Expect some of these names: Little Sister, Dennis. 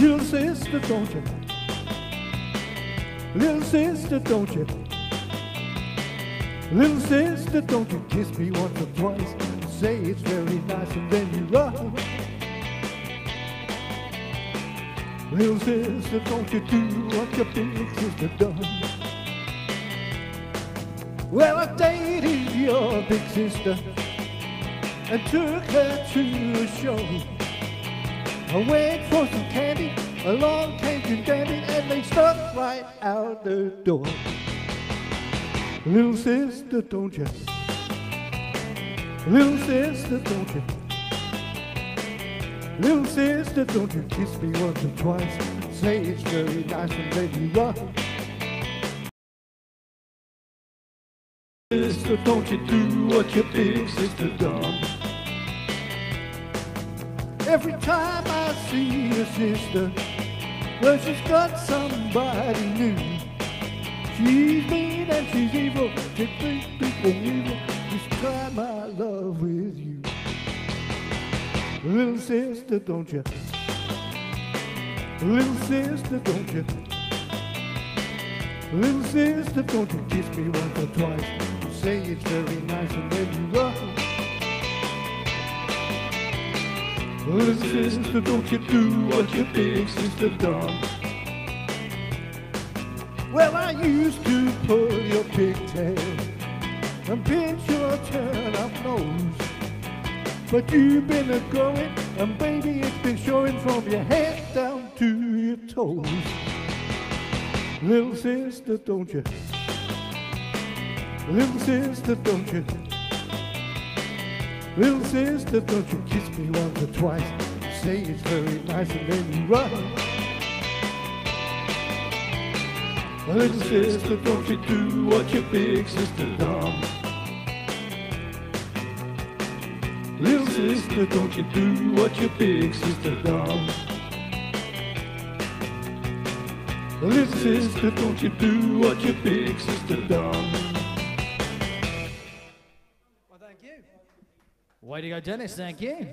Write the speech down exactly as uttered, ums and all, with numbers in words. Little sister, don't you? Little sister, don't you? Little sister, don't you kiss me once or twice and say it's very nice and then you run. Little sister, don't you do what your big sister done? Well, I dated your big sister and took her to a show. I went for some candy, along came some dandy, and they stuck right out the door. Little sister, don't you? Little sister, don't you? Little sister, don't you kiss me once or twice, say it's very nice and then you run. Little sister, don't you do what your big sister done? Every time I see your sister, well, she's got somebody new. She's mean and she's evil, she thinks people evil. Just try my love with you. Little sister, don't you? Little sister, don't you? Little sister, don't you kiss me once or twice? You say it's very nice and then you run. Little sister, don't you do what your big sister done? Well, I used to pull your pigtail and pinch your turn-up nose. But you've been a-growing, and baby, it's been showing from your head down to your toes. Little sister, don't you? Little sister, don't you? Little sister, don't you kiss me once or twice? Say it's very nice and then you run. Little sister, don't you do what your big sister done? Little sister, don't you do what your big sister does? Little sister, don't you do what your big sister does? Well, thank you. Way to go, Dennis. Thank you.